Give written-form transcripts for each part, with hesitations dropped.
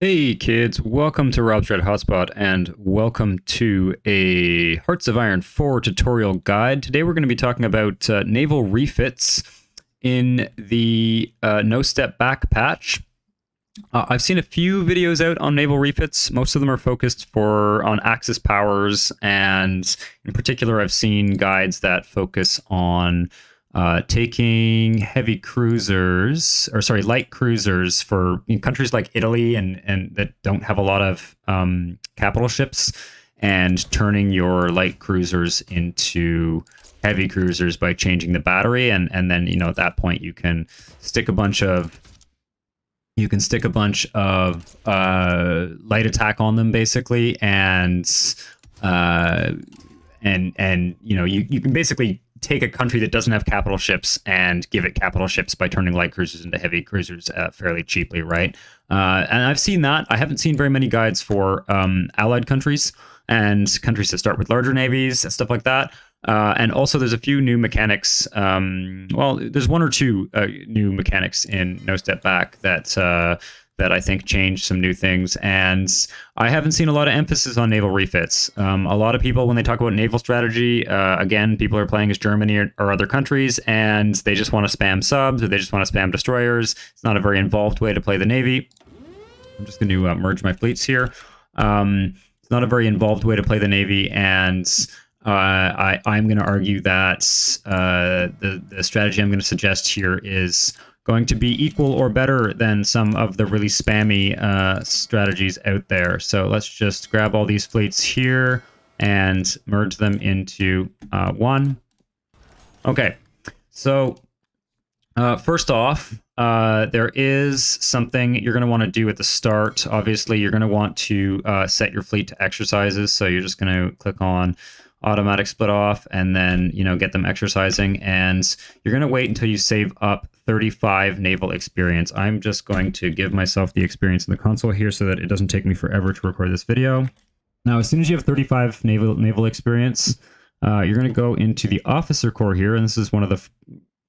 Hey kids, welcome to Rob's Red Hot Spot and welcome to a Hearts of Iron 4 tutorial guide. Today we're going to be talking about naval refits in the No Step Back patch. I've seen a few videos out on naval refits. Most of them are focused on Axis powers, and in particular I've seen guides that focus on taking heavy cruisers, or sorry, light cruisers for in countries like Italy and that don't have a lot of capital ships, and turning your light cruisers into heavy cruisers by changing the battery, and then, you know, at that point you can stick a bunch of light attack on them basically, and you know, you can basically take a country that doesn't have capital ships and give it capital ships by turning light cruisers into heavy cruisers fairly cheaply, right? And I've seen that. I haven't seen very many guides for allied countries and countries that start with larger navies and stuff like that. And also there's a few new mechanics. Well, there's one or two new mechanics in No Step Back that I think changed some new things, and I haven't seen a lot of emphasis on naval refits. A lot of people, when they talk about naval strategy, again, people are playing as Germany or other countries, and they just want to spam subs, or they just want to spam destroyers. It's not a very involved way to play the Navy. I'm just going to merge my fleets here. It's not a very involved way to play the Navy, and I'm going to argue that the strategy I'm going to suggest here is going to be equal or better than some of the really spammy strategies out there. So let's just grab all these fleets here and merge them into one. Okay, so first off, there is something you're going to want to do at the start. Obviously, you're going to want to set your fleet to exercises. So you're just going to click on automatic split off, and then, you know, get them exercising, and you're going to wait until you save up 35 naval experience. I'm just going to give myself the experience in the console here so that it doesn't take me forever to record this video. Now, as soon as you have 35 naval experience, you're going to go into the officer corps here, and this is one of the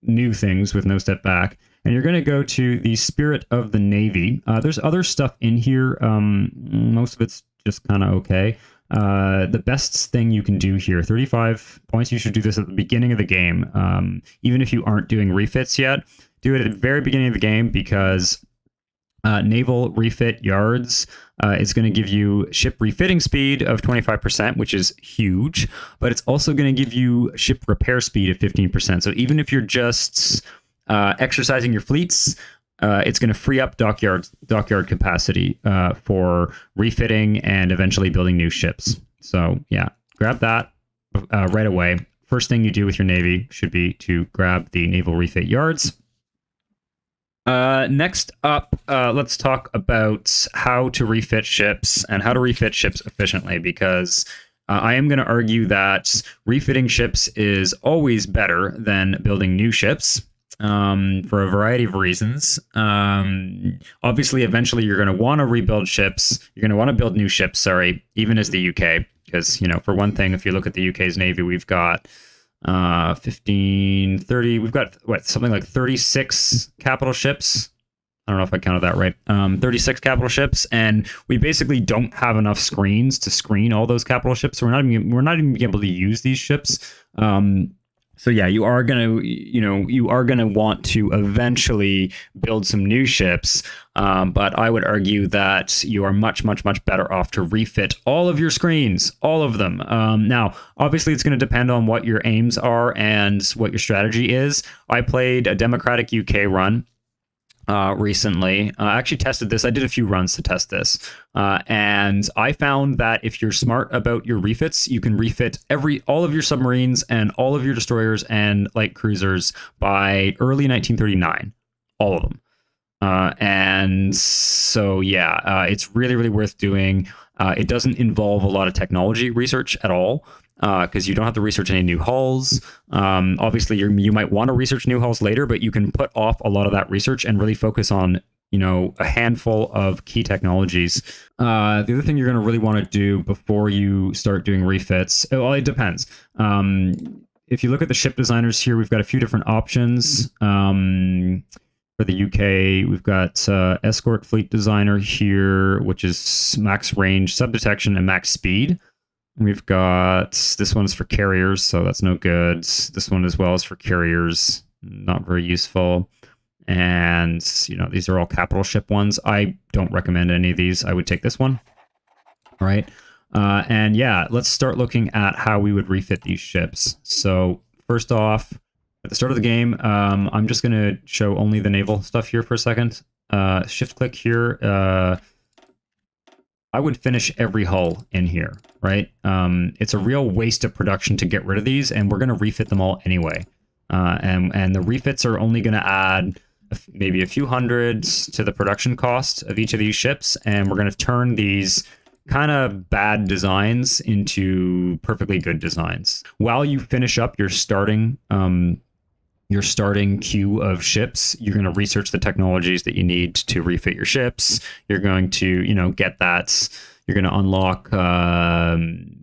new things with No Step Back, and you're going to go to the spirit of the Navy. There's other stuff in here. Most of it's just kind of okay. The best thing you can do here, 35 points, you should do this at the beginning of the game. Even if you aren't doing refits yet, do it at the very beginning of the game, because naval refit yards is going to give you ship refitting speed of 25%, which is huge, but it's also going to give you ship repair speed of 15%. So even if you're just exercising your fleets, it's going to free up dockyard capacity for refitting and eventually building new ships. So yeah, grab that right away. First thing you do with your Navy should be to grab the naval refit yards. Next up, let's talk about how to refit ships and how to refit ships efficiently, because I am going to argue that refitting ships is always better than building new ships. For a variety of reasons. Obviously, eventually you're going to want to rebuild ships. You're going to want to build new ships, sorry, even as the UK, because, you know, for one thing, if you look at the UK's Navy, we've got something like 36 capital ships. I don't know if I counted that right. 36 capital ships, and we basically don't have enough screens to screen all those capital ships. So we're not even able to use these ships. So yeah, you are gonna want to eventually build some new ships, but I would argue that you are much better off to refit all of your screens, all of them. Now, obviously, it's going to depend on what your aims are and what your strategy is. I played a Democratic UK run recently. I actually tested this. I did a few runs to test this. And I found that if you're smart about your refits, you can refit all of your submarines and all of your destroyers and light cruisers by early 1939. All of them. And so, yeah, it's really worth doing. It doesn't involve a lot of technology research at all, because you don't have to research any new hulls. Obviously, you might want to research new hulls later, but you can put off a lot of that research and really focus on, you know, a handful of key technologies. The other thing you're going to really want to do before you start doing refits, well, it depends. If you look at the ship designers here, we've got a few different options. For the UK, we've got Escort Fleet Designer here, which is max range, sub-detection, and max speed. We've got, this one is for carriers, so that's no good. This one as well is for carriers, not very useful. And, you know, these are all capital ship ones. I don't recommend any of these. I would take this one. All right. And yeah, let's start looking at how we would refit these ships. So first off, at the start of the game, I'm just going to show only the naval stuff here for a second. Shift click here. I would finish every hull in here, right? It's a real waste of production to get rid of these, and we're going to refit them all anyway. And the refits are only going to add maybe a few hundreds to the production cost of each of these ships, and we're going to turn these kind of bad designs into perfectly good designs. While you finish up your starting queue of ships, you're going to research the technologies that you need to refit your ships. You're going to, you know, get that. You're going to unlock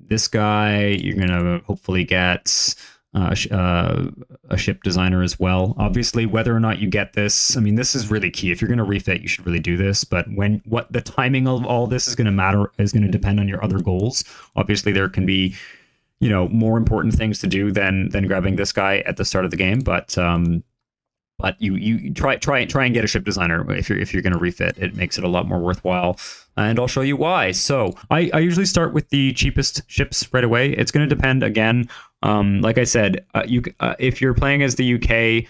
this guy. You're going to hopefully get a ship designer as well. Obviously, whether or not you get this, I mean, this is really key. If you're going to refit, you should really do this. But when what the timing of all this is going to matter is going to depend on your other goals. Obviously, there can be, you know, more important things to do than grabbing this guy at the start of the game. But you try and get a ship designer if you're going to refit. It makes it a lot more worthwhile, and I'll show you why. So I usually start with the cheapest ships right away. It's going to depend again. Like I said, if you're playing as the UK,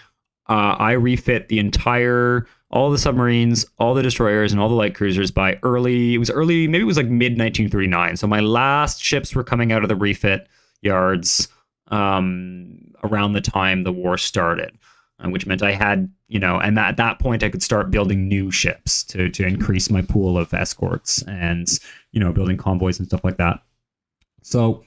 I refit the entire, all the submarines, all the destroyers, and all the light cruisers by early, maybe it was like mid-1939. So my last ships were coming out of the refit yards around the time the war started, which meant I had, you know, and at that point I could start building new ships to increase my pool of escorts and, you know, building convoys and stuff like that. So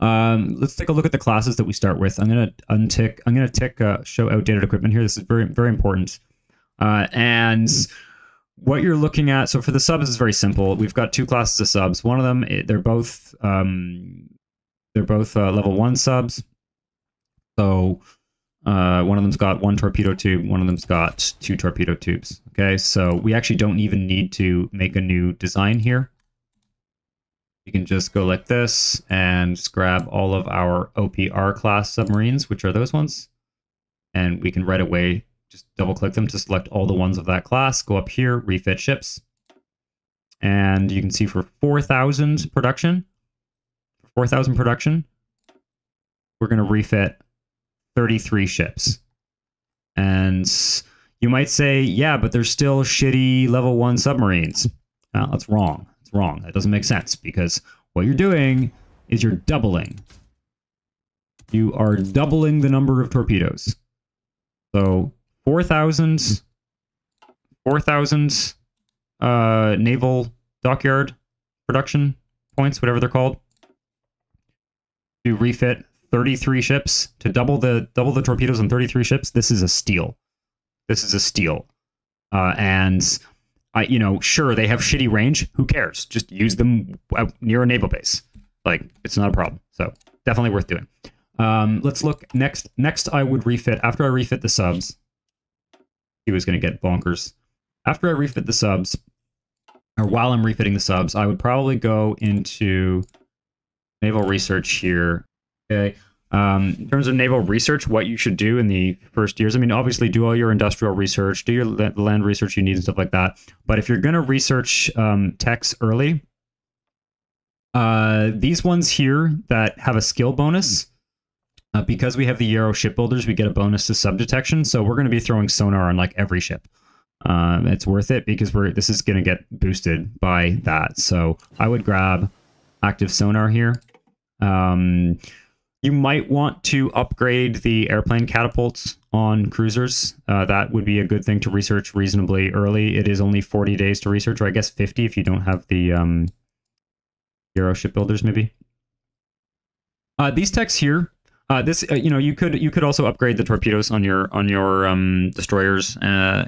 let's take a look at the classes that we start with. I'm going to tick show outdated equipment here. This is very, very important. And what you're looking at, so for the subs is very simple. We've got two classes of subs. One of them, they're both level one subs. So one of them's got one torpedo tube. One of them's got two torpedo tubes. Okay. So we actually don't even need to make a new design here. You can just go like this and just grab all of our OPR class submarines, which are those ones. And we can right away just double click them to select all the ones of that class. Go up here, refit ships. And you can see for 4,000 production, we're going to refit 33 ships. And you might say, yeah, but they're still shitty level one submarines. Well, that's wrong. Wrong. That doesn't make sense, because what you're doing is you're doubling. You are doubling the number of torpedoes. So 4,000 naval dockyard production points, whatever they're called, to refit 33 ships, to double the torpedoes on 33 ships. This is a steal. And you know, sure, they have shitty range. Who cares? Just use them near a naval base. Like, it's not a problem. So definitely worth doing. Let's look next. Next, I would refit, after I refit the subs. He was going to get bonkers. After I refit the subs, or while I'm refitting the subs, I would probably go into naval research here. Okay. In terms of naval research, what you should do in the first years, I mean, obviously do all your industrial research, do your land research you need and stuff like that. But if you're going to research techs early, these ones here that have a skill bonus, because we have the Yarrow shipbuilders, we get a bonus to sub detection. So we're going to be throwing sonar on like every ship. It's worth it because this is going to get boosted by that. So I would grab active sonar here. You might want to upgrade the airplane catapults on cruisers. That would be a good thing to research reasonably early. It is only 40 days to research, or I guess 50 if you don't have the Yarrow shipbuilders, maybe. These techs here, you know, you could also upgrade the torpedoes on your destroyers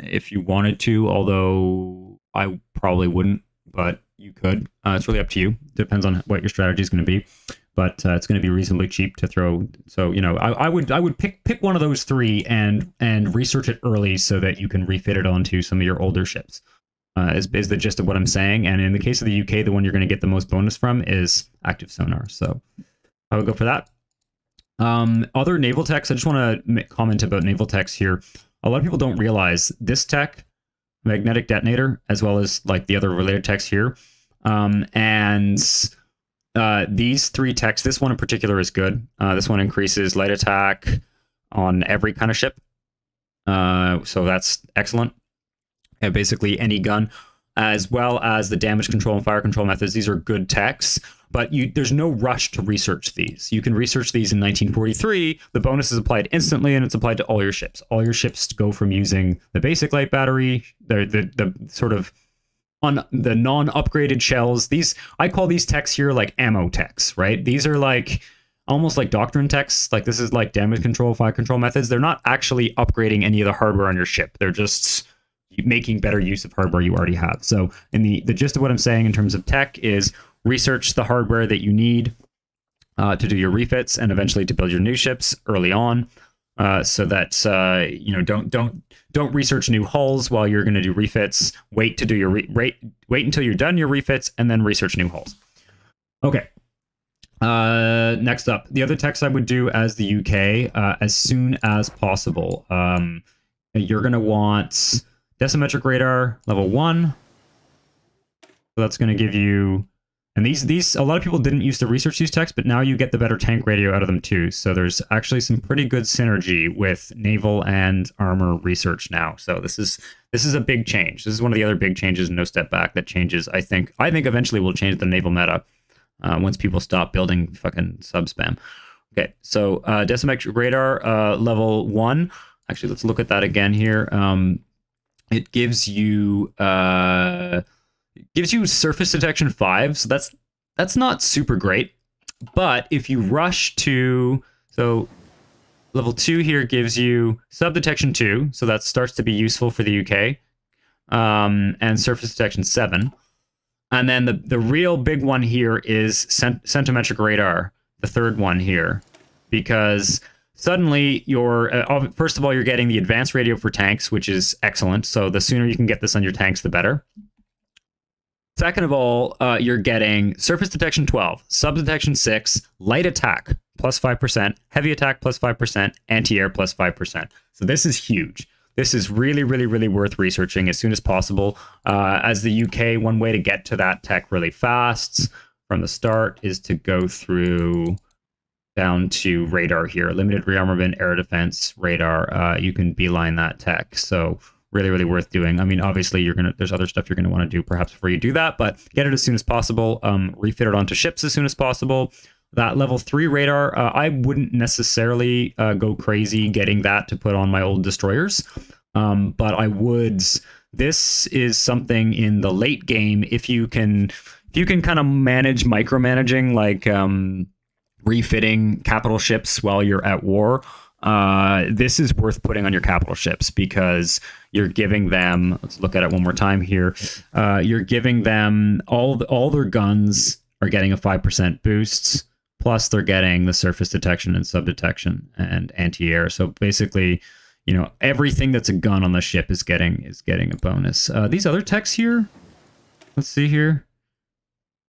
if you wanted to. Although I probably wouldn't, but you could. It's really up to you. Depends on what your strategy is going to be. but it's going to be reasonably cheap to throw. So, you know, I would pick one of those three and research it early so that you can refit it onto some of your older ships. Is the gist of what I'm saying. And in the case of the UK, the one you're going to get the most bonus from is active sonar. So I would go for that. Other naval techs, I just want to comment about naval techs here. A lot of people don't realize this tech, magnetic detonator, as well as like the other related techs here. These three techs, this one in particular is good. This one increases light attack on every kind of ship. So that's excellent. And basically any gun, as well as the damage control and fire control methods. These are good techs, but there's no rush to research these. You can research these in 1943. The bonus is applied instantly, and it's applied to all your ships. All your ships go from using the basic light battery, the sort of on the non-upgraded shells. These, I call these techs here like ammo techs, right? These are like almost like doctrine techs. Like this is like damage control, fire control methods. They're not actually upgrading any of the hardware on your ship. They're just making better use of hardware you already have. So in the gist of what I'm saying in terms of tech is research the hardware that you need to do your refits and eventually to build your new ships early on, so that you know, don't research new hulls while you're going to do refits. Wait to do your wait until you're done your refits and then research new hulls. Okay. Next up, the other techs I would do as the UK as soon as possible. You're going to want Decimetric radar level 1. So that's going to give you, and these a lot of people didn't use to research these techs, but now you get the better tank radio out of them too. So there's actually some pretty good synergy with naval and armor research now. So this is a big change. This is one of the other big changes in No Step Back that changes. I think eventually will change the naval meta once people stop building fucking sub spam. Okay, so decimetric radar level 1. Actually, let's look at that again here. It gives you surface detection 5, so that's not super great. But if you rush to, so level 2 here gives you sub detection 2, so that starts to be useful for the UK, and surface detection 7, and then the real big one here is centimetric radar, the third one here, because suddenly, you're first of all, you're getting the advanced radio for tanks, which is excellent. So the sooner you can get this on your tanks, the better. Second of all, you're getting surface detection 12, sub detection 6, light attack plus 5%, heavy attack plus 5%, anti-air plus 5%. So this is huge. This is really, really, really worth researching as soon as possible. As the UK, one way to get to that tech really fast from the start is to go through down to radar here, limited rearmament, air defense, radar. You can beeline that tech, so really, really worth doing. I mean, obviously, there's other stuff you're gonna want to do perhaps before you do that, but get it as soon as possible. Refit it onto ships as soon as possible. That level 3 radar, I wouldn't necessarily go crazy getting that to put on my old destroyers, but I would. This is something in the late game if you can kind of micromanaging like refitting capital ships while you're at war. This is worth putting on your capital ships because you're giving them, let's look at it one more time here. You're giving them all their guns are getting a 5% boost, plus they're getting the surface detection and sub detection and anti-air. So basically, you know, everything that's a gun on the ship is getting a bonus. These other techs here, let's see here.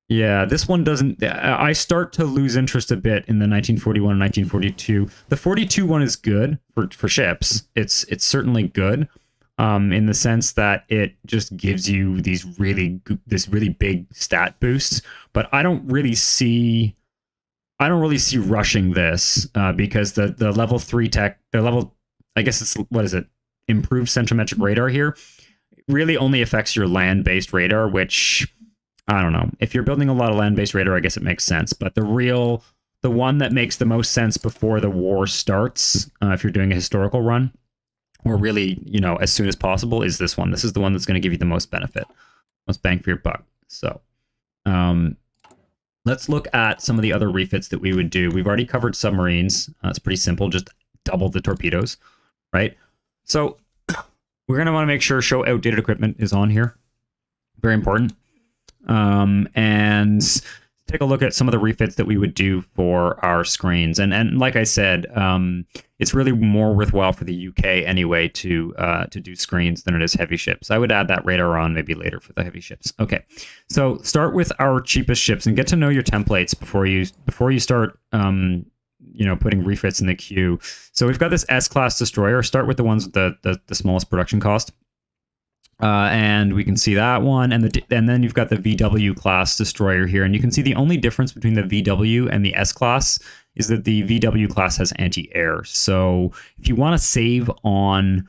Yeah, this one doesn't. I start to lose interest a bit in the 1941 and 1942. The 42 one is good for ships. It's certainly good, in the sense that it just gives you this really big stat boosts. But I don't really see rushing this because the level 3 tech, the level, I guess it's, what is it? Improved centimetric radar here really only affects your land-based radar, which, I don't know. If you're building a lot of land-based radar, I guess it makes sense. But the one that makes the most sense before the war starts, if you're doing a historical run, or really, you know, as soon as possible, is this one. This is the one that's going to give you the most benefit, most bang for your buck. So let's look at some of the other refits that we would do. We've already covered submarines. It's pretty simple. Just double the torpedoes, right? So we're going to want to make sure show outdated equipment is on here. Very important. And take a look at some of the refits that we would do for our screens. And like I said, it's really more worthwhile for the UK anyway to do screens than it is heavy ships. I would add that radar on maybe later for the heavy ships. Okay, so start with our cheapest ships and get to know your templates before you start you know, putting refits in the queue. So we've got this S-class destroyer. Start with the ones with the smallest production cost. And we can see that one, and then you've got the VW class destroyer here, and you can see the only difference between the VW and the S class is that the VW class has anti-air. So if you want to save on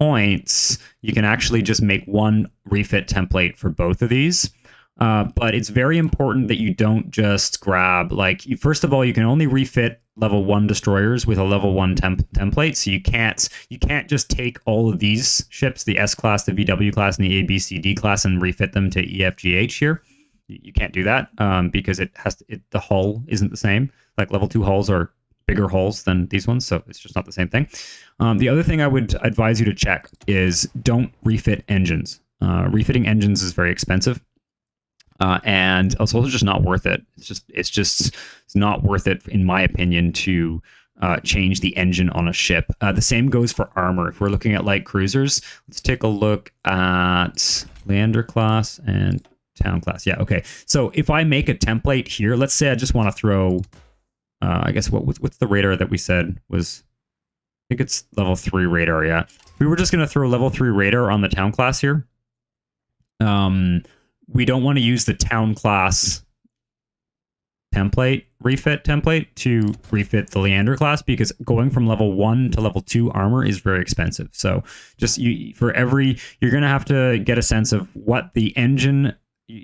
points, you can actually just make one refit template for both of these. But it's very important that you don't just grab, like, first of all, you can only refit level 1 destroyers with a level 1 template, so you can't just take all of these ships, the S class, the VW class, and the ABCD class, and refit them to EFGH here. You can't do that because it has to, the hull isn't the same. Like level 2 hulls are bigger hulls than these ones, so it's just not the same thing. The other thing I would advise you to check is don't refit engines. Refitting engines is very expensive. And it's also just not worth it. It's not worth it, in my opinion, to change the engine on a ship. The same goes for armor. If we're looking at light cruisers, let's take a look at Leander class and Town class. Yeah, okay. So if I make a template here, let's say I just want to throw, I guess what's the radar that we said was, I think it's level 3 radar. Yeah, we were just going to throw level 3 radar on the Town class here. We don't want to use the Town class template, refit template, to refit the Leander class, because going from level 1 to level 2 armor is very expensive. So just you're going to have to get a sense of what the engine,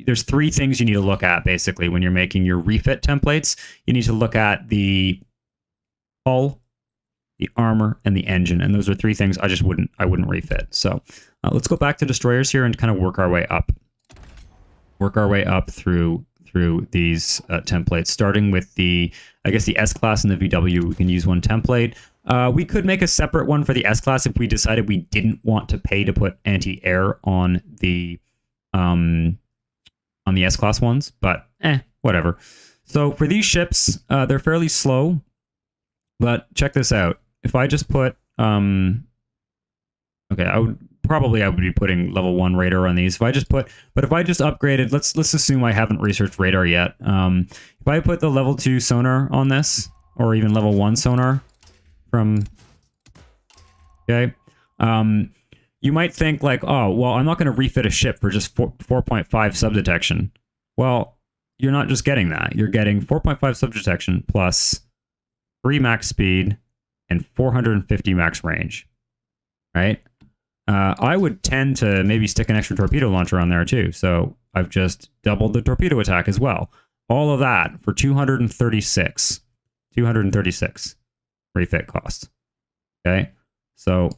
there's 3 things you need to look at basically when you're making your refit templates. You need to look at the hull, the armor, and the engine, and those are 3 things I just wouldn't refit. So let's go back to destroyers here and kind of work our way up. Work our way up through these templates, starting with the, I guess, the S class and the VW. We can use one template. We could make a separate one for the S class if we decided we didn't want to pay to put anti-air on the S class ones, but whatever. So for these ships, they're fairly slow, but check this out. If I just put, okay, I would be putting level 1 radar on these. But if I just upgraded, let's assume I haven't researched radar yet. If I put the level 2 sonar on this, or even level 1 sonar from, okay. You might think like, oh, well, I'm not going to refit a ship for just 4.5 subdetection. Well, you're not just getting that. You're getting 4.5 subdetection plus 3 max speed and 450 max range, right? I would tend to maybe stick an extra torpedo launcher on there too. So I've just doubled the torpedo attack as well. All of that for 236 refit costs. Okay. So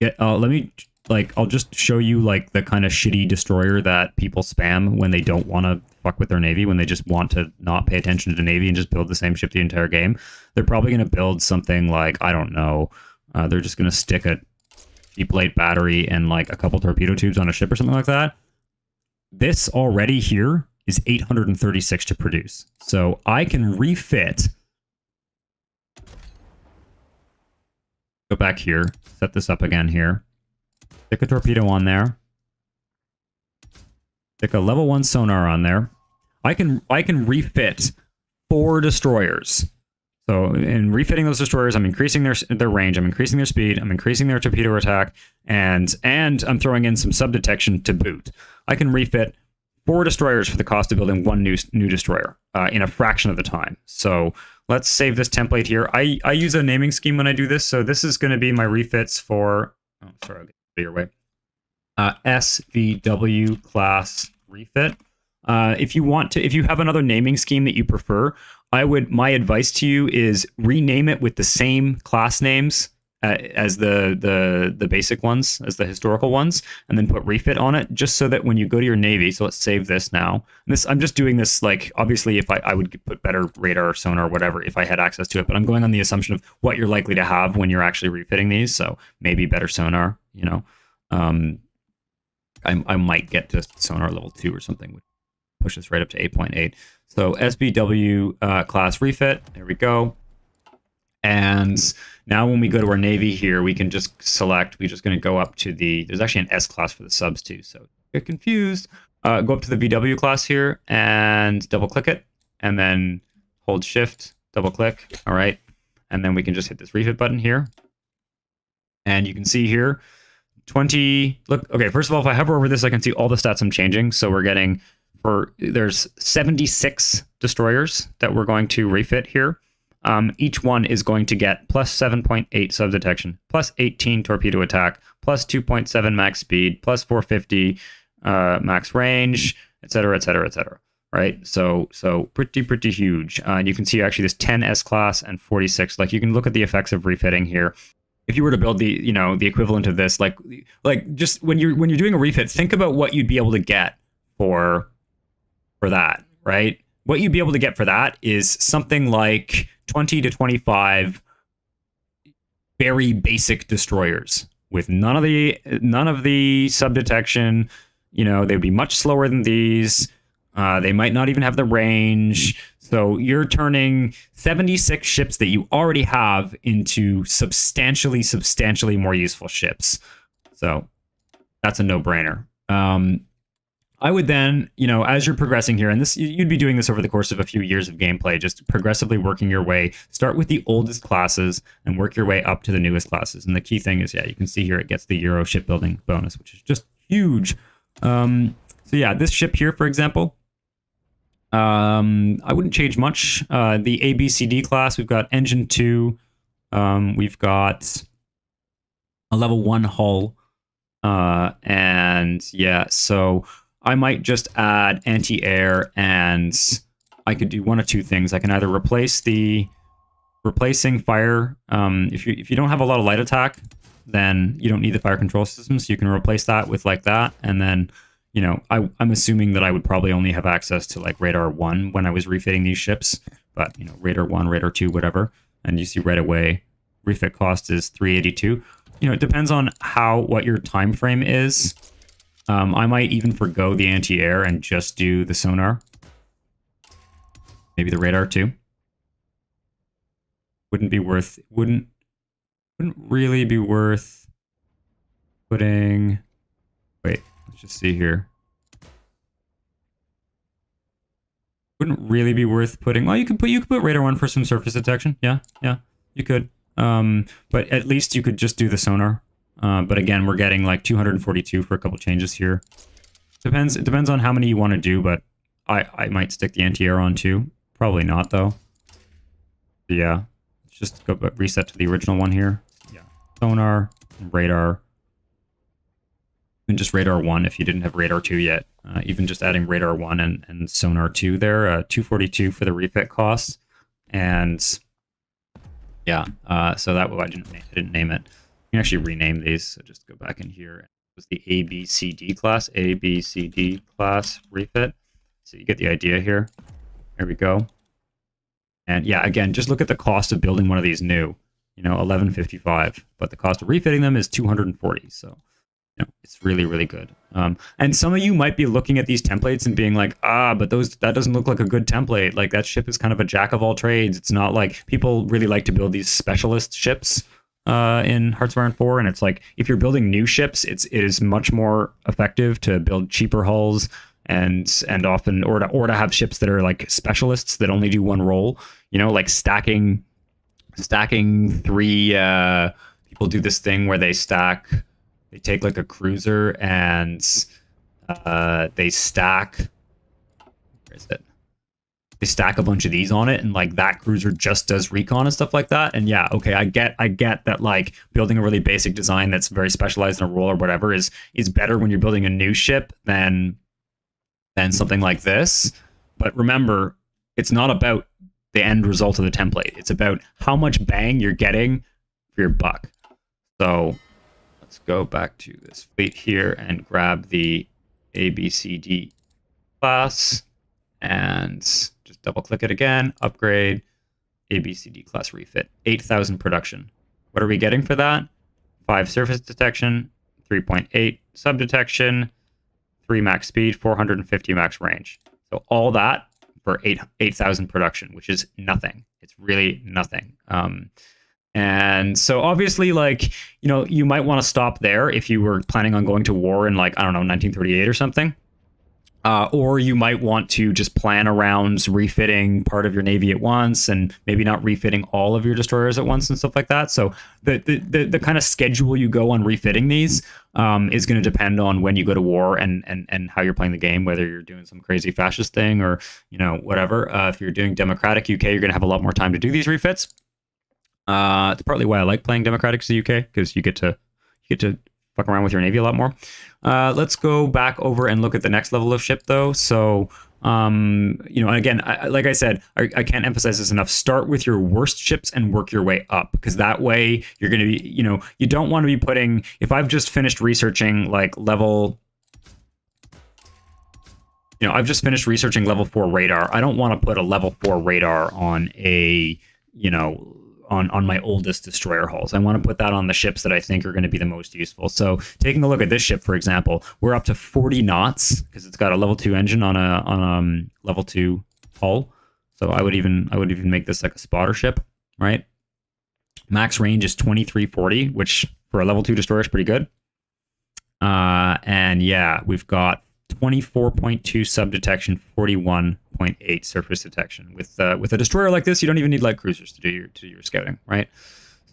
yeah, let me, like, I'll just show you like the kind of shitty destroyer that people spam when they don't want to fuck with their Navy, when they just want to not pay attention to the Navy and just build the same ship the entire game. They're probably going to build something like, I don't know. They're just going to stick a deep plate battery and like a couple torpedo tubes on a ship or something like that. This already here is 836 to produce. So I can refit. Go back here, set this up again here. Stick a torpedo on there. Stick a level 1 sonar on there. I can refit 4 destroyers. So in refitting those destroyers, I'm increasing their range, I'm increasing their speed, I'm increasing their torpedo attack, and I'm throwing in some subdetection to boot. I can refit 4 destroyers for the cost of building 1 new destroyer in a fraction of the time. So let's save this template here. I use a naming scheme when I do this, so this is going to be my refits for, oh, sorry, I'll get out of your way, SVW class refit. If you have another naming scheme that you prefer, my advice to you is rename it with the same class names as the basic ones, as the historical ones, and then put refit on it, just so that when you go to your Navy, so let's save this now. And this, I'm just doing this, like, obviously if I would put better radar, sonar, whatever, if I had access to it, but I'm going on the assumption of what you're likely to have when you're actually refitting these. So maybe better sonar, you know, I might get to sonar level 2 or something, push us right up to 8.8. So SBW class refit, there we go. And now when we go to our Navy here, we can just select, we're just going to go up to the, there's actually an S class for the subs too, so get confused. Go up to the VW class here and double click it, and then hold shift, double click, all right. And then we can just hit this refit button here. And you can see here, 20, look, okay, first of all, if I hover over this, I can see all the stats I'm changing. So we're getting, there's 76 destroyers that we're going to refit here. Each one is going to get plus 7.8 sub detection, plus 18 torpedo attack, plus 2.7 max speed, plus 450 max range, et cetera, et cetera, et cetera. Right? So pretty huge. And you can see actually this 10 S class and 46. Like you can look at the effects of refitting here. If you were to build the, you know, the equivalent of this, like just when you're doing a refit, think about what you'd be able to get for that, right? What you'd be able to get for that is something like 20 to 25 very basic destroyers with none of the sub detection. You know, they'd be much slower than these. They might not even have the range. So you're turning 76 ships that you already have into substantially more useful ships. So that's a no-brainer. I would then, you know, as you're progressing here, and this, you'd be doing this over the course of a few years of gameplay, just progressively working your way, start with the oldest classes and work your way up to the newest classes. And the key thing is, yeah, you can see here, it gets the Yarrow shipbuilding bonus, which is just huge. So yeah, this ship here, for example, I wouldn't change much. The ABCD class, we've got engine 2, we've got a level 1 hull, and yeah, so I might just add anti-air, and I could do one of two things. I can either replace the replacing fire. If you don't have a lot of light attack, then you don't need the fire control system, so you can replace that with like that. And then, you know, I'm assuming that I would probably only have access to like radar 1 when I was refitting these ships, but you know, radar 1, radar 2, whatever. And you see right away, refit cost is 382. You know, it depends on what your time frame is. I might even forgo the anti-air and just do the sonar. Maybe the radar too. Wouldn't be worth, wouldn't really be worth putting, wait, let's just see here. Wouldn't really be worth putting, well, you could put radar 1 for some surface detection. Yeah, you could. But at least you could just do the sonar. But again, we're getting like 242 for a couple changes here. It depends on how many you want to do, but I might stick the anti-air on too. Probably not though. But yeah, let's just go reset to the original one here. Yeah, sonar, radar, and just radar 1 if you didn't have radar 2 yet. Even just adding radar 1 and sonar 2 there, 242 for the refit costs, and yeah, so that I didn't name it. You can actually rename these, so just go back in here. It was the ABCD class, ABCD class refit. So you get the idea here. There we go. And yeah, again, just look at the cost of building one of these new, you know, 1155, but the cost of refitting them is 240. So you know, it's really good. And some of you might be looking at these templates and being like, ah, but that doesn't look like a good template. Like that ship is kind of a jack of all trades. It's not like people really like to build these specialist ships. In Hearts of Iron 4, and it's like if you're building new ships, it is much more effective to build cheaper hulls and often or to have ships that are like specialists that only do one role. You know, like stacking 3. People do this thing where they take like a cruiser and they stack. Where is it? They stack a bunch of these on it, and like that cruiser just does recon and stuff like that. And yeah, okay, I get that like building a really basic design that's very specialized in a role or whatever is better when you're building a new ship than something like this. But remember, it's not about the end result of the template. It's about how much bang you're getting for your buck. So let's go back to this fleet here and grab the ABCD class and just double click it again, upgrade, ABCD class refit, 8,000 production. What are we getting for that? 5 surface detection, 3.8 sub detection, 3 max speed, 450 max range. So all that for 8,000 production, which is nothing. It's really nothing. And so obviously, like, you know, you might want to stop there if you were planning on going to war in, like, I don't know, 1938 or something. Or you might want to just plan around refitting part of your Navy at once and maybe not refitting all of your destroyers at once and stuff like that. So the kind of schedule you go on refitting these is going to depend on when you go to war and how you're playing the game, whether you're doing some crazy fascist thing or, you know, whatever. If you're doing democratic UK, you're going to have a lot more time to do these refits. It's partly why I like playing democratic to the UK, because you get to fuck around with your Navy a lot more. Let's go back over and look at the next level of ship, though. So, you know, and again, like I said, I can't emphasize this enough. Start with your worst ships and work your way up, because that way you're going to be, you know, you don't want to be putting, if I've just finished researching, like, level, you know, I've just finished researching level 4 radar. I don't want to put a level 4 radar on a, you know, on my oldest destroyer hulls. I want to put that on the ships that I think are going to be the most useful. So taking a look at this ship, for example, we're up to 40 knots because it's got a level 2 engine on a level 2 hull. So I would even make this like a spotter ship, right? Max range is 2340, which for a level 2 destroyer is pretty good. And yeah, we've got 24.2 sub detection, 41.8 surface detection. With a destroyer like this, you don't even need light cruisers to do your scouting, right?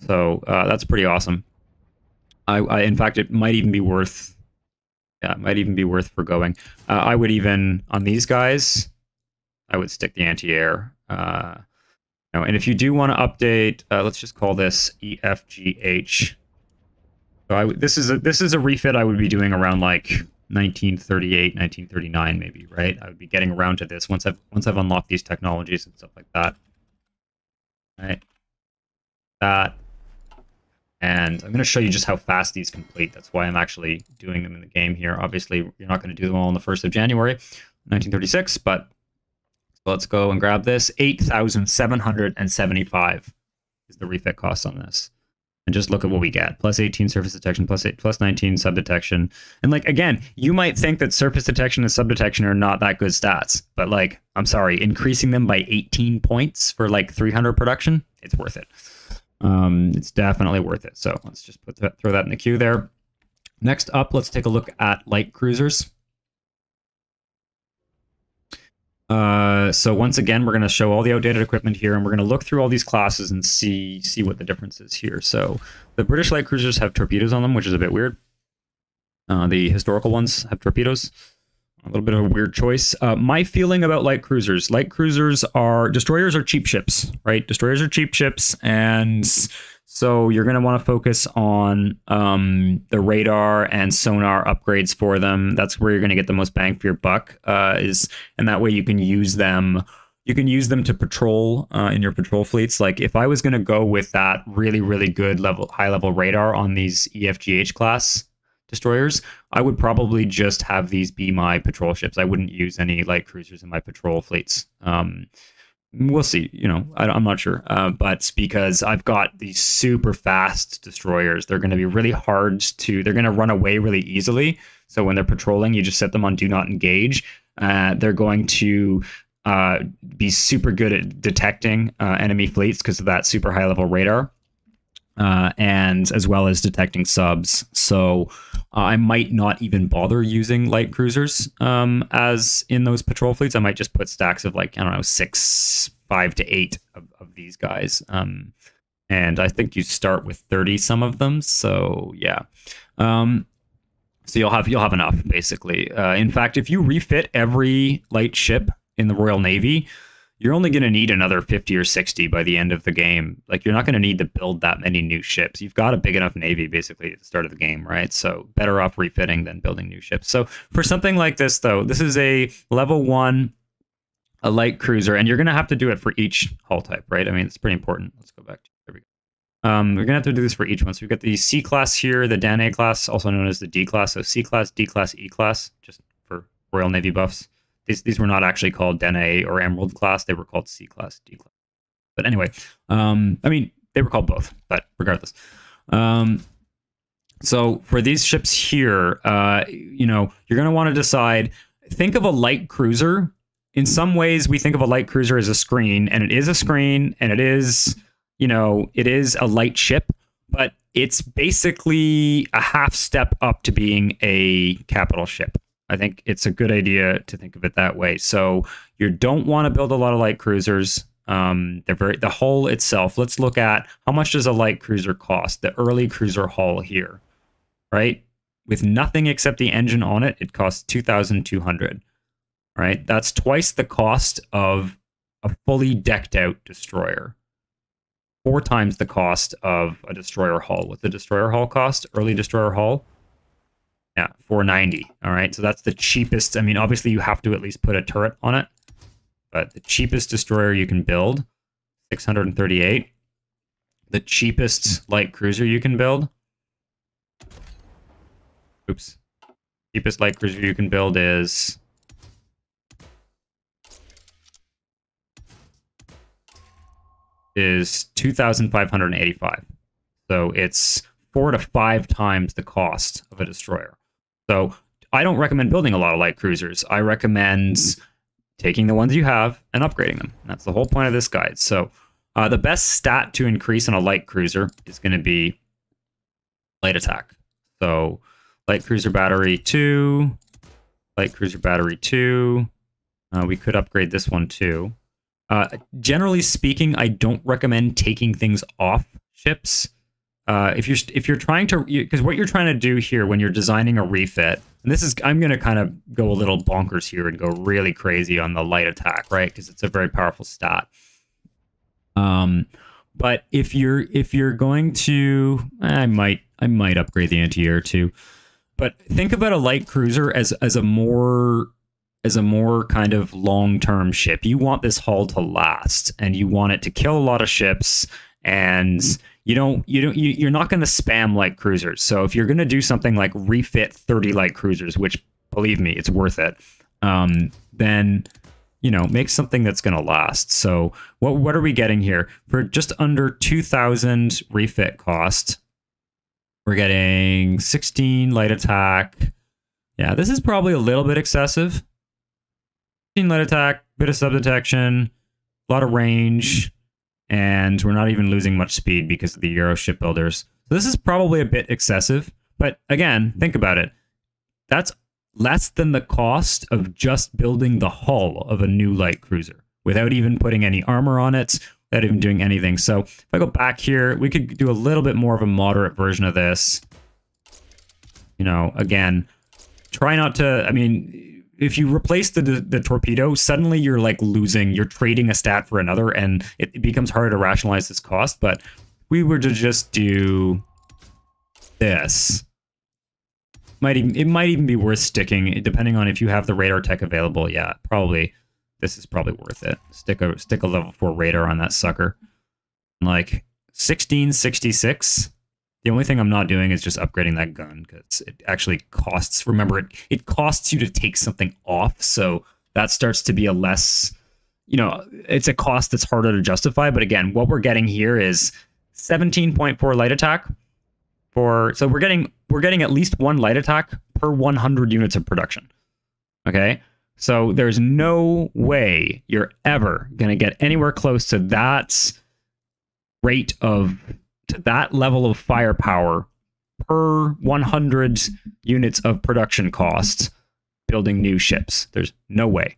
So that's pretty awesome. I in fact, it might even be worth, yeah, it might even be worth forgoing. I would even on these guys, I would stick the anti-air. You know, and if you do want to update, let's just call this EFGH. So this is a refit I would be doing around like 1938, 1939, maybe, right? I would be getting around to this once I've unlocked these technologies and stuff like that. All right, that, and I'm going to show you just how fast these complete. That's why I'm actually doing them in the game here. Obviously, you're not going to do them all on the 1st of January, 1936, but let's go and grab this. 8,775 is the refit cost on this. And just look at what we get. Plus 18 surface detection, plus 19 sub detection. And like, again, you might think that surface detection and sub detection are not that good stats, but like, I'm sorry, increasing them by 18 points for like 300 production, it's worth it. It's definitely worth it. So let's just put that, throw that in the queue there. Next up, let's take a look at light cruisers. So once again, we're going to show all the outdated equipment here, and we're going to look through all these classes and see what the difference is here. So the British light cruisers have torpedoes on them, which is a bit weird. The historical ones have torpedoes. A little bit of a weird choice. My feeling about light cruisers are, destroyers are cheap ships, right? Destroyers are cheap ships, and so you're going to want to focus on the radar and sonar upgrades for them. That's where you're going to get the most bang for your buck. And that way you can use them. You can use them to patrol in your patrol fleets. Like if I was going to go with that really, really good high level radar on these EFGH class destroyers, I would probably just have these be my patrol ships. I wouldn't use any light cruisers in my patrol fleets. We'll see, you know, I'm not sure, but because I've got these super fast destroyers, they're going to be really hard to, they're going to run away really easily. So when they're patrolling, you just set them on do not engage. They're going to be super good at detecting enemy fleets because of that super high level radar, and as well as detecting subs. So I might not even bother using light cruisers as in those patrol fleets. I might just put stacks of like, I don't know, 5 to 8 of these guys. And I think you start with 30 some of them. So yeah. So you'll have enough basically. In fact, if you refit every light ship in the Royal Navy, you're only going to need another 50 or 60 by the end of the game. Like, you're not going to need to build that many new ships. You've got a big enough Navy, basically, at the start of the game, right? So better off refitting than building new ships. So for something like this, though, this is a level 1, a light cruiser, and you're going to have to do it for each hull type, right? I mean, it's pretty important. Let's go back to, there we go. We're going to have to do this for each one. So we've got the C class here, the Danae class, also known as the D class. So C class, D class, E class, just for Royal Navy buffs. These were not actually called Danae or Emerald class. They were called C class, D class. But anyway, I mean, they were called both, but regardless. So for these ships here, you know, you're going to want to decide, think of a light cruiser in some ways we think of a light cruiser as a screen, and it is a screen, and it is, you know, it is a light ship, but it's basically a half step up to being a capital ship. I think it's a good idea to think of it that way. So you don't want to build a lot of light cruisers. The hull itself, let's look at how much does a light cruiser cost? The early cruiser hull here, right? With nothing except the engine on it, it costs $2,200, right? That's twice the cost of a fully decked out destroyer. 4 times the cost of a destroyer hull. What's the destroyer hull cost? Early destroyer hull? Yeah, $490. All right, so that's the cheapest. I mean, obviously you have to at least put a turret on it, but the cheapest destroyer you can build, $638. The cheapest light cruiser you can build, oops, cheapest light cruiser you can build is $2,585. So it's 4 to 5 times the cost of a destroyer. So I don't recommend building a lot of light cruisers. I recommend taking the ones you have and upgrading them. That's the whole point of this guide. So the best stat to increase on a light cruiser is going to be light attack. So light cruiser battery 2, light cruiser battery 2. We could upgrade this one too. Generally speaking, I don't recommend taking things off ships. If you're trying to, because what you're trying to do here when you're designing a refit, and this is, I'm going to kind of go a little bonkers here and go really crazy on the light attack, right? Because it's a very powerful stat. But if you're going to, I might upgrade the anti-air too, but think about a light cruiser as a more kind of long-term ship. You want this hull to last, and you want it to kill a lot of ships, and you're not going to spam light cruisers. So if you're going to do something like refit 30 light cruisers, which, believe me, it's worth it, then, you know, make something that's going to last. So what are we getting here? For just under 2,000 refit cost, we're getting 16 light attack. Yeah, this is probably a little bit excessive. 16 light attack, bit of subdetection, a lot of range, and we're not even losing much speed because of the Yarrow shipbuilders. So this is probably a bit excessive, but again, think about it. That's less than the cost of just building the hull of a new light cruiser without even putting any armor on it, without even doing anything. So if I go back here, we could do a little bit more of a moderate version of this. You know, again, try not to, I mean, if you replace the torpedo, suddenly you're like losing, you're trading a stat for another, and it becomes harder to rationalize this cost. But we were to just do this, it might even be worth sticking, depending on if you have the radar tech available. Yeah, probably this is probably worth it. Stick a level 4 radar on that sucker. Like 1666. The only thing I'm not doing is just upgrading that gun, because it actually costs. Remember, it costs you to take something off, so that starts to be a less, you know, it's a cost that's harder to justify. But again, what we're getting here is 17.4 light attack for, so we're getting at least 1 light attack per 100 units of production. Okay, so there's no way you're ever gonna get anywhere close to that rate of, to that level of firepower per 100 units of production costs building new ships. There's no way.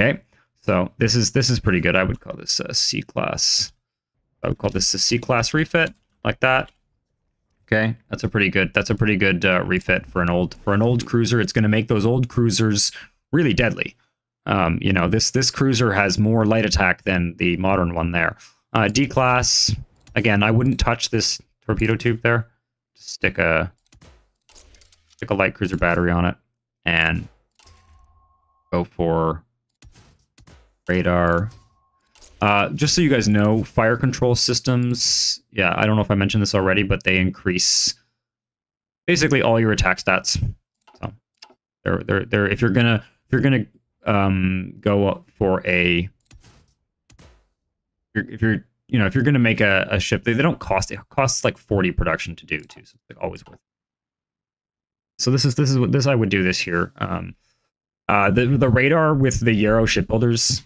Okay, so this is pretty good. I would call this a C class. I would call this a C class refit, like that. Okay, that's a pretty good refit for an old cruiser. It's going to make those old cruisers really deadly. You know, this cruiser has more light attack than the modern one there. D class. Again, I wouldn't touch this torpedo tube there. Just stick a light cruiser battery on it and go for radar. Just so you guys know, fire control systems. Yeah, I don't know if I mentioned this already, but they increase basically all your attack stats. So they're if you're gonna make a ship, they don't cost, it costs like 40 production to do too, so it's always worth it. So this is what I would do this here. The radar with the Yarrow shipbuilders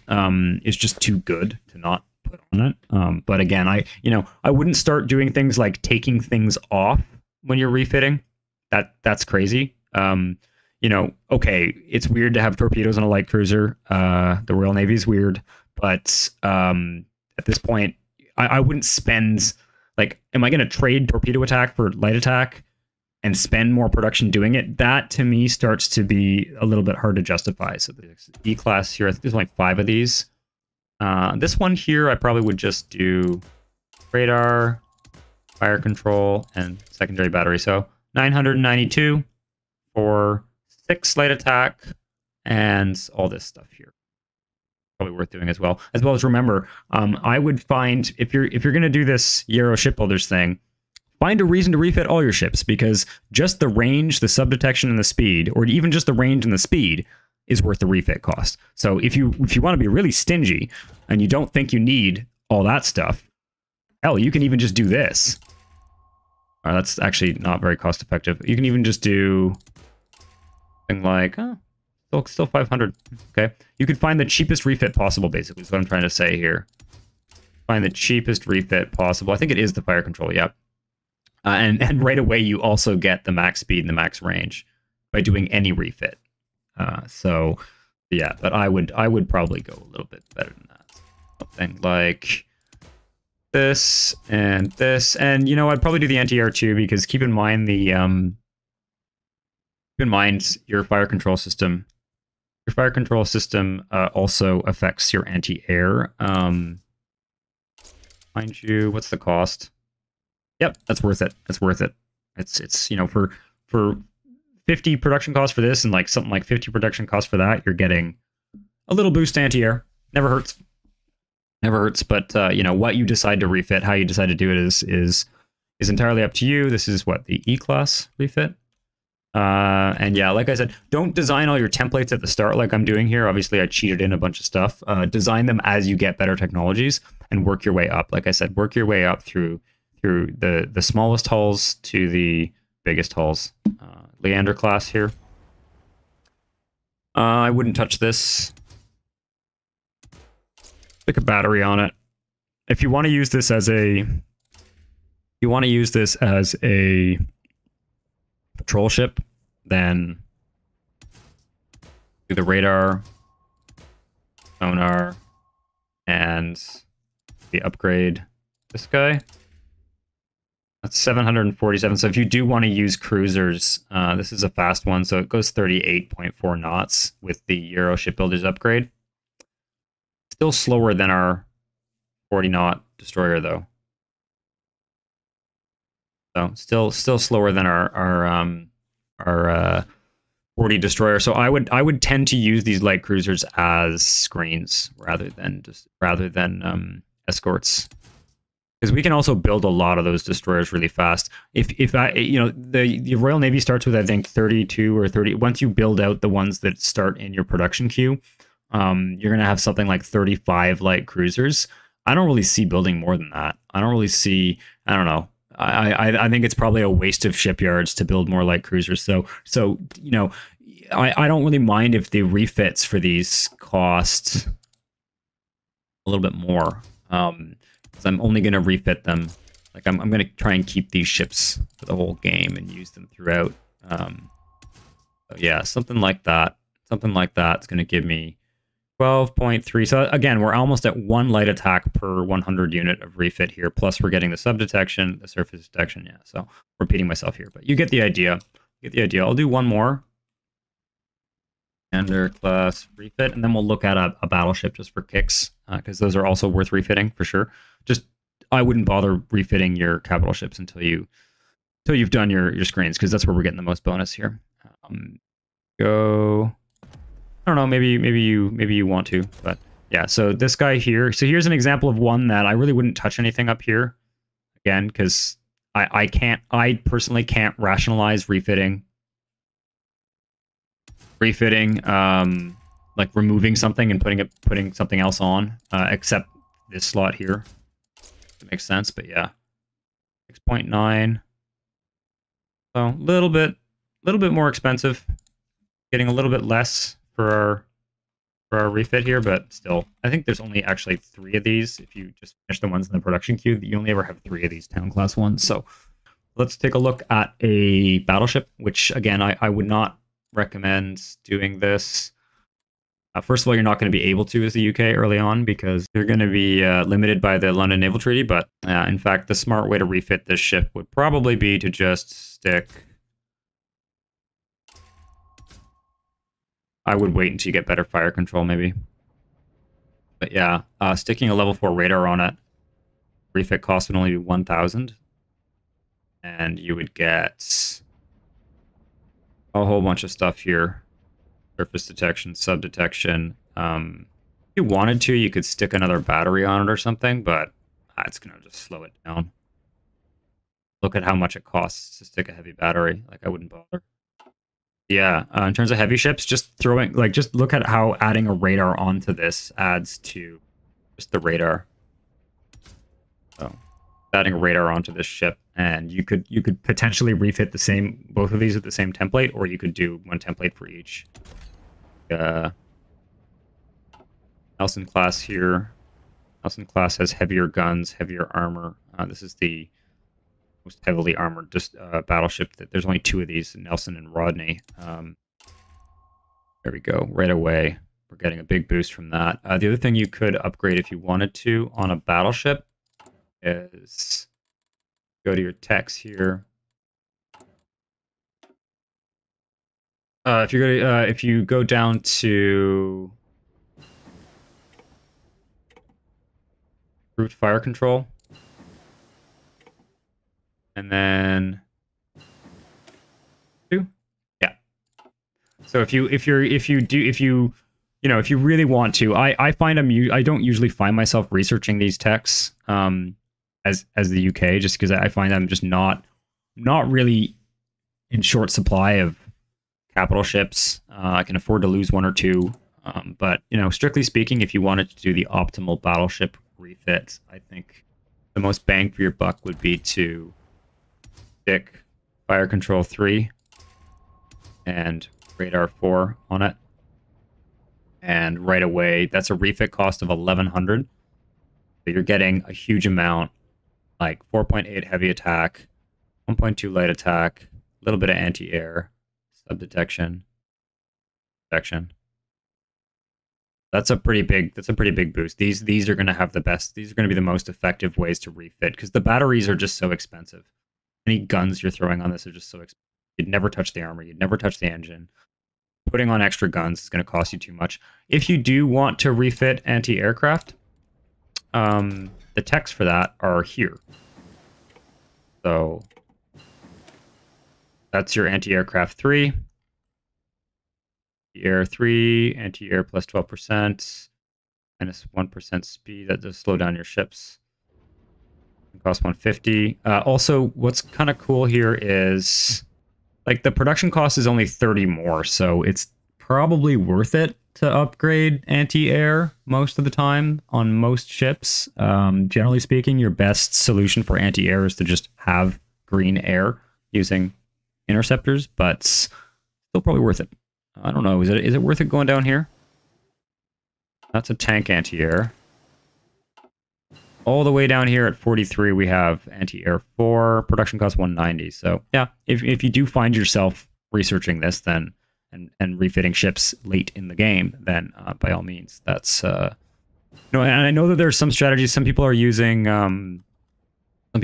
is just too good to not put on it. But again, I wouldn't start doing things like taking things off when you're refitting. That's crazy. Okay, it's weird to have torpedoes on a light cruiser. The Royal Navy's weird, but at this point, I wouldn't spend like, am I going to trade torpedo attack for light attack and spend more production doing it? That to me starts to be a little bit hard to justify. So there's E class here. I think there's like 5 of these. This one here, I probably would just do radar, fire control, and secondary battery. So 992 for 6 light attack and all this stuff here. Probably worth doing as well. As well as remember, I would find, if you're gonna do this Yarrow shipbuilders thing, find a reason to refit all your ships, because just the range, the subdetection, and the speed, or even just the range and the speed, is worth the refit cost. So if you want to be really stingy and you don't think you need all that stuff, hell, you can even just do this. That's actually not very cost effective. You can even just do something like, still 500. Okay, you could find the cheapest refit possible. Basically, is what I'm trying to say here. Find the cheapest refit possible. I think it is the fire control. Yep. And right away you also get the max speed and the max range by doing any refit. So yeah, but I would probably go a little bit better than that. Something like this and this, and I'd probably do the anti-air too, because keep in mind the your fire control system. Your fire control system also affects your anti-air. Mind you, what's the cost? Yep, that's worth it. That's worth it. It's for 50 production costs for this and like something like 50 production costs for that, you're getting a little boost anti-air. Never hurts. Never hurts, but what you decide to refit, how you decide to do it is entirely up to you. This is what, the E class refit. And yeah, like I said, don't design all your templates at the start like I'm doing here. Obviously, I cheated in a bunch of stuff. Design them as you get better technologies and work your way up. Like I said, work your way up through the smallest hulls to the biggest hulls. Leander class here. I wouldn't touch this. Stick a battery on it. If you want to use this as a... You want to use this as a patrol ship, then do the radar, sonar, and the upgrade. This guy, that's 747. So if you do want to use cruisers, this is a fast one, so it goes 38.4 knots with the Yarrow shipbuilders upgrade. Still slower than our 40 knot destroyer though. So still slower than our 40 destroyer. So I would tend to use these light cruisers as screens rather than escorts, because we can also build a lot of those destroyers really fast. The Royal Navy starts with, I think, 32 or 30. Once you build out the ones that start in your production queue, you're gonna have something like 35 light cruisers. I don't really see building more than that. I don't know. I think it's probably a waste of shipyards to build more light cruisers. So I don't really mind if the refits for these cost a little bit more. Because I'm only going to refit them. Like I'm going to try and keep these ships for the whole game and use them throughout. So yeah, something like that. Something like that's going to give me 12.3. So again, we're almost at 1 light attack per 100 unit of refit here. Plus we're getting the subdetection, the surface detection. Yeah, so repeating myself here, but you get the idea. You get the idea. I'll do one more. Leander class refit, and then we'll look at a battleship just for kicks, because those are also worth refitting for sure. Just I wouldn't bother refitting your capital ships until you've done your screens, because that's where we're getting the most bonus here. Go. I don't know, maybe you want to, but yeah, so this guy here. So here's an example of one that I really wouldn't touch anything up here. Again, because I personally can't rationalize refitting. Like removing something and putting something else on, except this slot here. It makes sense, but yeah. 6.9. So a little bit more expensive. Getting a little bit less for our refit here, but still, I think there's only actually 3 of these. If you just finish the ones in the production queue, you only ever have 3 of these town class ones. So let's take a look at a battleship, which again, I would not recommend doing this. First of all, you're not going to be able to as the UK early on because you're going to be limited by the London Naval Treaty. But in fact, the smart way to refit this ship would probably be to just stick... I would wait until you get better fire control, maybe. But yeah, sticking a level 4 radar on it, refit cost would only be 1,000. And you would get a whole bunch of stuff here. Surface detection, sub-detection. If you wanted to, you could stick another battery on it or something, but it's going to just slow it down. Look at how much it costs to stick a heavy battery. Like, I wouldn't bother. Yeah, in terms of heavy ships, just throwing... Like, just look at how adding a radar onto this adds to just the radar. So, adding a radar onto this ship, and you could potentially refit the same... Both of these with the same template, or you could do one template for each. Nelson class here. Nelson class has heavier guns, heavier armor. This is the most heavily armored battleship. There's only 2 of these, Nelson and Rodney. There we go. Right away, we're getting a big boost from that. The other thing you could upgrade if you wanted to on a battleship is go to your techs here. If you go down to root fire control, and then 2, yeah. So if you really want to, I find I don't usually find myself researching these techs as the UK, just because I find I'm just not really in short supply of capital ships. I can afford to lose 1 or 2, but you know, strictly speaking, if you wanted to do the optimal battleship refit, I think the most bang for your buck would be to stick fire control 3 and radar 4 on it, and right away, that's a refit cost of 1,100. So you're getting a huge amount, like 4.8 heavy attack, 1.2 light attack, a little bit of anti-air. Sub-detection, detection. That's a pretty big boost. These are going to have the best. These are going to be the most effective ways to refit, because the batteries are just so expensive. Any guns you're throwing on this are just so expensive. You'd never touch the armor. You'd never touch the engine. Putting on extra guns is going to cost you too much. If you do want to refit anti-aircraft, the techs for that are here. So. That's your anti-aircraft 3. The air 3, anti-air plus 12%, minus 1% speed. That does slow down your ships. It costs 150. Also, what's kind of cool here is, like, the production cost is only 30 more, so it's probably worth it to upgrade anti-air most of the time on most ships. Generally speaking, your best solution for anti-air is to just have green air using interceptors, but still probably worth it. I don't know, is it worth it going down here? That's a tank anti-air. All the way down here at 43, we have anti-air 4, production cost 190. So yeah, if you do find yourself researching this, then and refitting ships late in the game, then by all means, that's you know. And I know that there's some strategies. Some people are using some of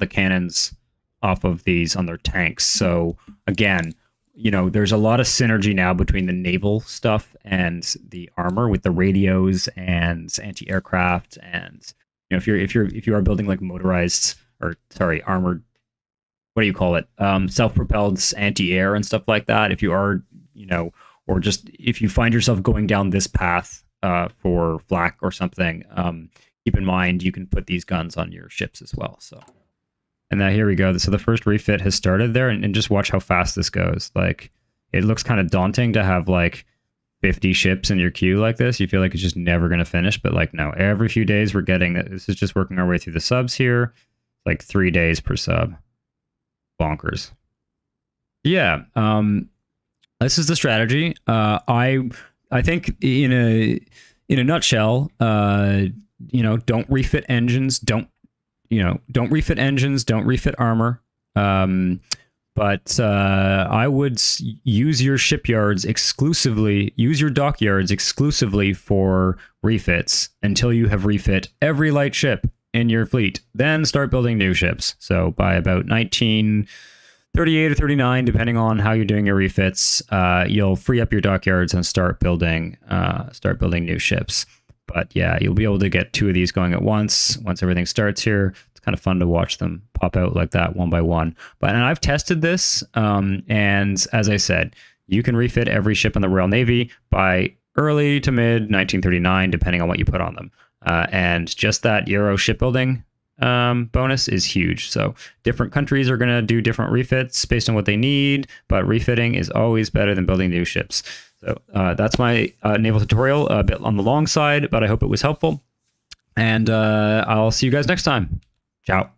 the cannons off of these on their tanks. So again, you know, there's a lot of synergy now between the naval stuff and the armor with the radios and anti-aircraft. And you know, if you are building like motorized, or sorry, armored, what do you call it, self-propelled anti-air and stuff like that, if you are, you know, or just if you find yourself going down this path for flak or something, keep in mind you can put these guns on your ships as well. So. And now here we go. So the first refit has started there, and just watch how fast this goes. Like, it looks kind of daunting to have like 50 ships in your queue like this. You feel like it's just never going to finish, but like, no, every few days we're getting that. This is just working our way through the subs here, like 3 days per sub. Bonkers. Yeah. This is the strategy. I think in a nutshell, you know, don't refit engines, don't refit engines, don't refit armor. But I would use your shipyards exclusively, use your dockyards exclusively for refits until you have refit every light ship in your fleet. Then start building new ships. So by about 1938 or 39, depending on how you're doing your refits, you'll free up your dockyards and start building new ships. But yeah, you'll be able to get two of these going at once. Once everything starts here, it's kind of fun to watch them pop out like that one by one. But and I've tested this, and as I said, you can refit every ship in the Royal Navy by early to mid 1939, depending on what you put on them. And just that Yarrow shipbuilding bonus is huge. So different countries are going to do different refits based on what they need, but refitting is always better than building new ships. So that's my naval tutorial, a bit on the long side, but I hope it was helpful. And I'll see you guys next time. Ciao.